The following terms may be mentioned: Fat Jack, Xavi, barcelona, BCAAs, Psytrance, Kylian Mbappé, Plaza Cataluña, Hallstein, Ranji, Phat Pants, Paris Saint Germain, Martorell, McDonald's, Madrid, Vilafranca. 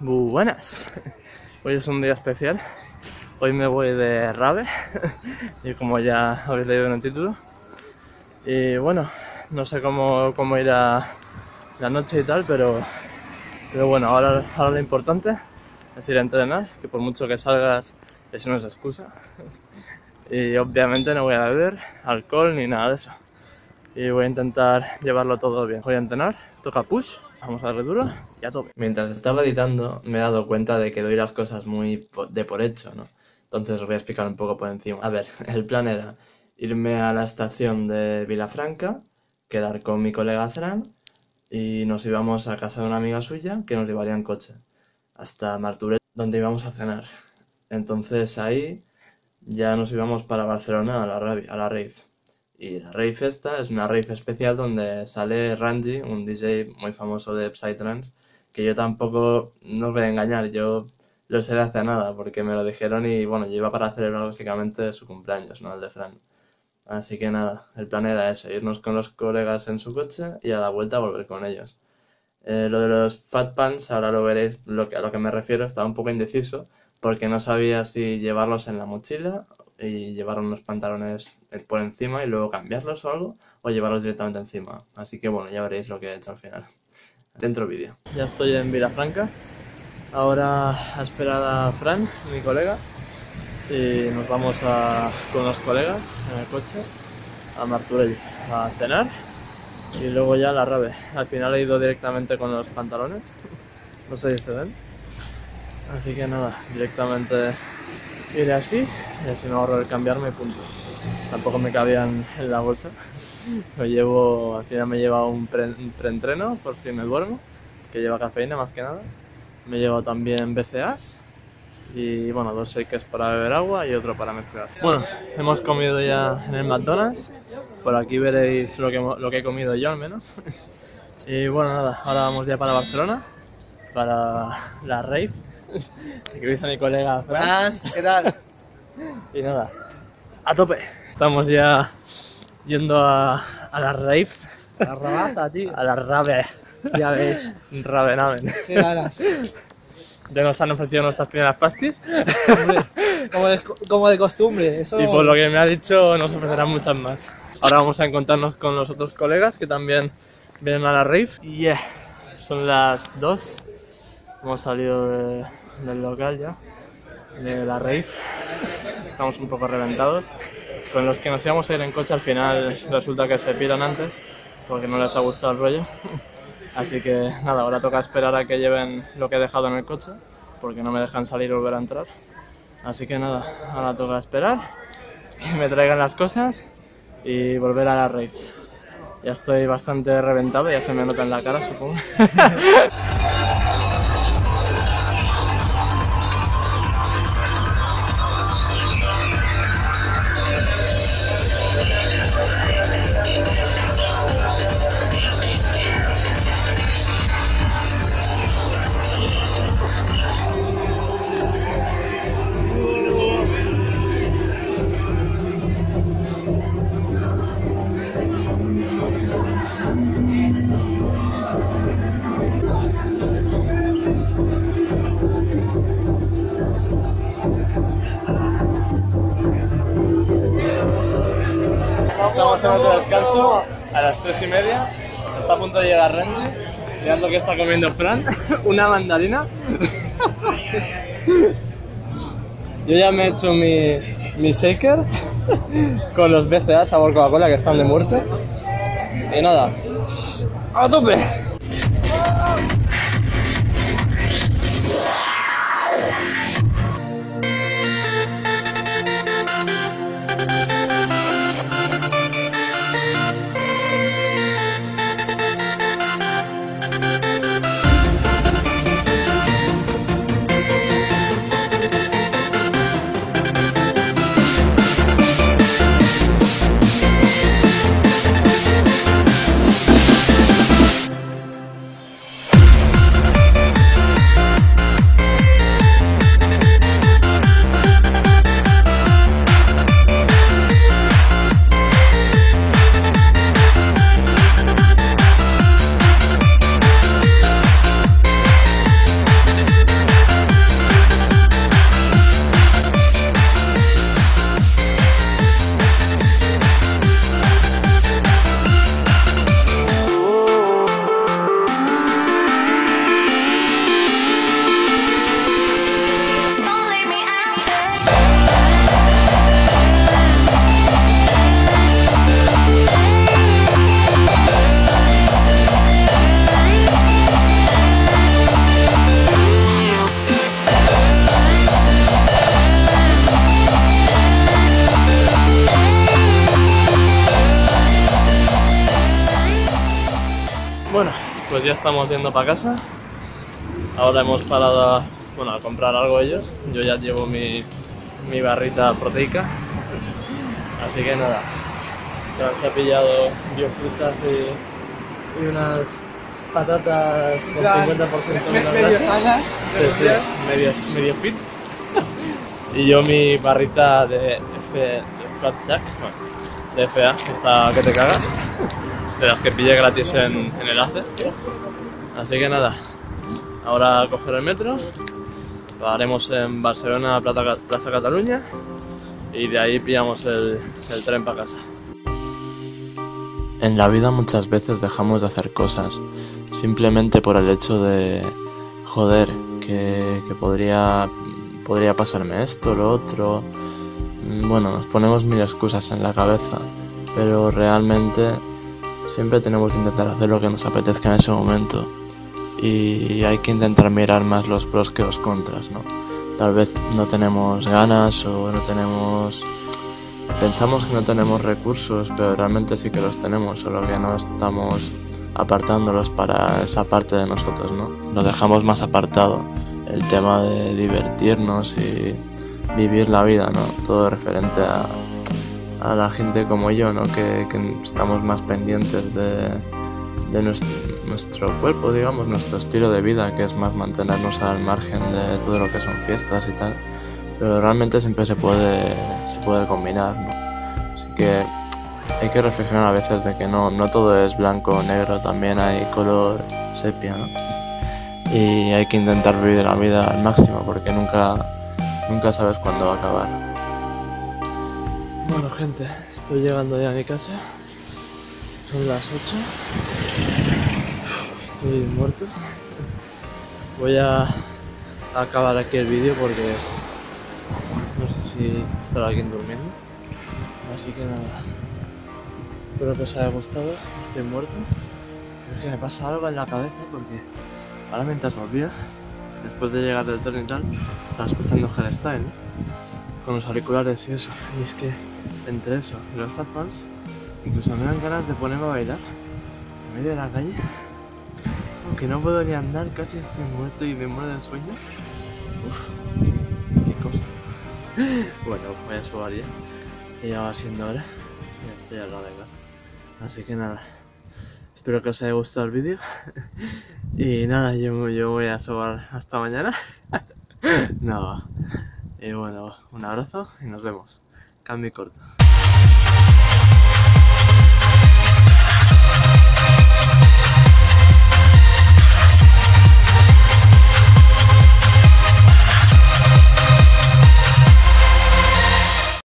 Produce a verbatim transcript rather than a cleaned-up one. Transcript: Buenas, hoy es un día especial. Hoy me voy de rave, y como ya habéis leído en el título. Y bueno, no sé cómo, cómo irá la noche y tal, pero, pero bueno, ahora, ahora lo importante es ir a entrenar, que por mucho que salgas, eso no es excusa. Y obviamente no voy a beber alcohol ni nada de eso. Y voy a intentar llevarlo todo bien. Voy a entrenar, toca push, vamos a darle duro y a tope. Mientras estaba editando me he dado cuenta de que doy las cosas muy de por hecho, ¿no? Entonces os voy a explicar un poco por encima. A ver, el plan era irme a la estación de Vilafranca, quedar con mi colega Fran y nos íbamos a casa de una amiga suya que nos llevaría en coche hasta Martorell, donde íbamos a cenar. Entonces ahí ya nos íbamos para Barcelona a la, a la rave. Y la rave esta es una rave especial donde sale Ranji, un D J muy famoso de Psytrance, que yo tampoco, no os voy a engañar, yo lo sé de hace nada, porque me lo dijeron y bueno, yo iba para celebrar básicamente su cumpleaños, ¿no? El de Fran. Así que nada, el plan era ese, irnos con los colegas en su coche y a la vuelta volver con ellos. Eh, lo de los Phat Pants, ahora lo veréis lo que, a lo que me refiero, estaba un poco indeciso, porque no sabía si llevarlos en la mochila y llevar unos pantalones por encima y luego cambiarlos o algo, o llevarlos directamente encima. Así que bueno, ya veréis lo que he hecho al final. Dentro vídeo. Ya estoy en Vilafranca, ahora a esperar a Fran, mi colega, y nos vamos a, con los colegas en el coche a Martorell a cenar y luego ya a la rave. Al final he ido directamente con los pantalones, no sé si se ven. Así que nada, directamente iré así, y así me ahorro el cambiarme y punto. Tampoco me cabían en la bolsa. Lo llevo, al final me lleva un preentreno por si me duermo, que lleva cafeína más que nada. Me llevo también B C A As y bueno, dos shakers para beber agua y otro para mezclar. Bueno, hemos comido ya en el McDonald's. Por aquí veréis lo que, lo que he comido yo al menos. Y bueno, nada, ahora vamos ya para Barcelona, para la rave. Aquí veis a mi colega Fran. ¿Qué tal? Y nada, a tope. Estamos ya yendo a, a la rave. A la rabata, tío. A la rave. Ya ves. Ravenamen. Qué ganas. Ya nos han ofrecido nuestras primeras pastis. Hombre, como, de, como de costumbre. Eso... Y por lo que me ha dicho, nos ofrecerán muchas más. Ahora vamos a encontrarnos con los otros colegas que también vienen a la rave. Y yeah. Son las dos. Hemos salido de, del local ya, de la rave, estamos un poco reventados. Con los que nos íbamos a ir en coche al final resulta que se piran antes, porque no les ha gustado el rollo. Así que nada, ahora toca esperar a que lleven lo que he dejado en el coche, porque no me dejan salir y volver a entrar. Así que nada, ahora toca esperar, que me traigan las cosas y volver a la rave. Ya estoy bastante reventado, ya se me nota en la cara, supongo. Estamos en otro descanso a las tres y media, está a punto de llegar Ranji, mirad lo que está comiendo Fran, una mandarina. Yo ya me he hecho mi, mi shaker con los B C A sabor Coca-Cola que están de muerte. Y nada, ¡a tope! ya estamos yendo para casa. Ahora hemos parado a, bueno, a comprar algo ellos. Yo ya llevo mi, mi barrita proteica. Así que nada, se ha pillado biofrutas y, y unas patatas con cincuenta por ciento de grasa. Medio sanas, sí, sí, medio, medio fit. Y yo mi barrita de, F, de Fat Jack, bueno, de F A, que está que te cagas, de las que pillé gratis en, en el Ace. Así que nada, ahora a coger el metro, pararemos en Barcelona, Plata, Plaza Cataluña, y de ahí pillamos el, el tren para casa. En la vida muchas veces dejamos de hacer cosas, simplemente por el hecho de, joder, que, que podría... podría pasarme esto, lo otro... Bueno, nos ponemos mil excusas en la cabeza, pero realmente siempre tenemos que intentar hacer lo que nos apetezca en ese momento, y hay que intentar mirar más los pros que los contras, ¿no? Tal vez no tenemos ganas o no tenemos... pensamos que no tenemos recursos, pero realmente sí que los tenemos, solo que no estamos apartándolos para esa parte de nosotros, ¿no? Lo dejamos más apartado. El tema de divertirnos y vivir la vida, ¿no? Todo referente a, a la gente como yo, ¿no? Que, que estamos más pendientes de, de nuestro, nuestro cuerpo, digamos, nuestro estilo de vida, que es más mantenernos al margen de todo lo que son fiestas y tal. Pero realmente siempre se puede, se puede combinar, ¿no? Así que hay que reflexionar a veces de que no, no todo es blanco o negro, también hay color sepia, ¿no? Y hay que intentar vivir la vida al máximo, porque nunca, nunca sabes cuándo va a acabar. Bueno, gente, estoy llegando ya a mi casa. Son las ocho. Estoy muerto. Voy a acabar aquí el vídeo porque no sé si estará alguien durmiendo. Así que nada. Espero que os haya gustado. Estoy muerto. Es que me pasa algo en la cabeza porque... ahora mientras volvía, después de llegar del tren y tal, estaba escuchando Hallstein, ¿no? Con los auriculares y eso. Y es que entre eso y los Phat Pants, incluso me dan ganas de ponerme a bailar en medio de la calle. Aunque no puedo ni andar, casi estoy muerto y me muero del sueño. Uf, qué cosa. Bueno, voy a subir ya. Y ya va siendo hora. Ya estoy al lado de casa. Así que nada. Espero que os haya gustado el vídeo. Y nada, yo, yo voy a sobar hasta mañana. No. Y bueno, un abrazo y nos vemos. Cambio corto.